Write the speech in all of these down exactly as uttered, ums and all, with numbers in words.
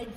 Red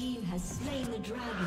team has slain the dragon.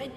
Red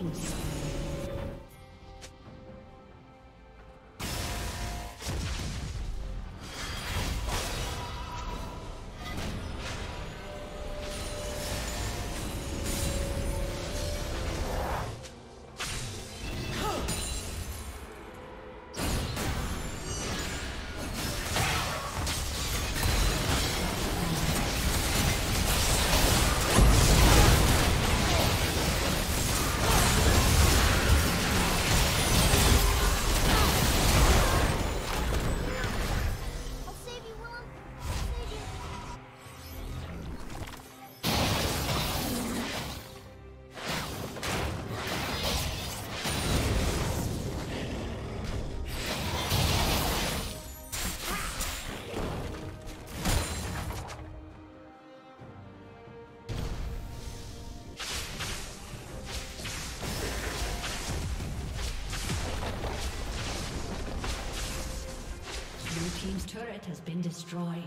Kings. Turret has been destroyed.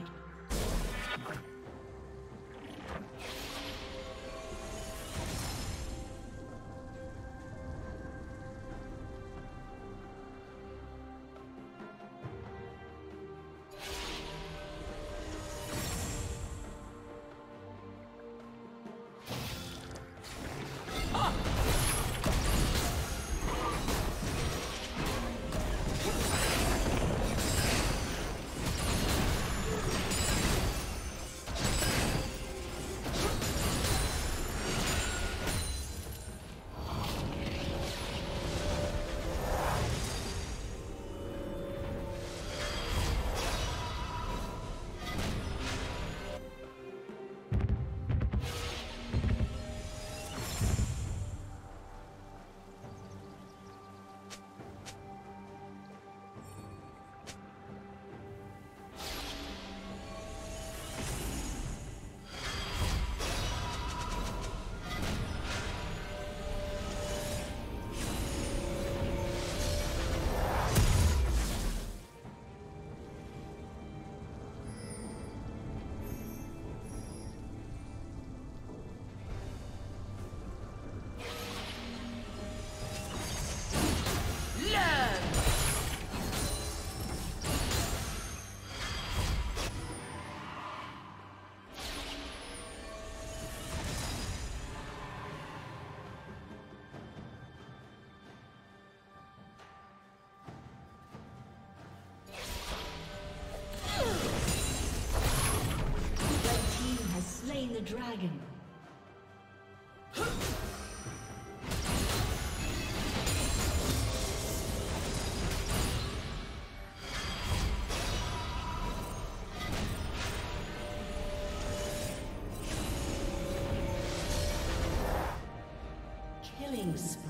The dragon. Killing spree.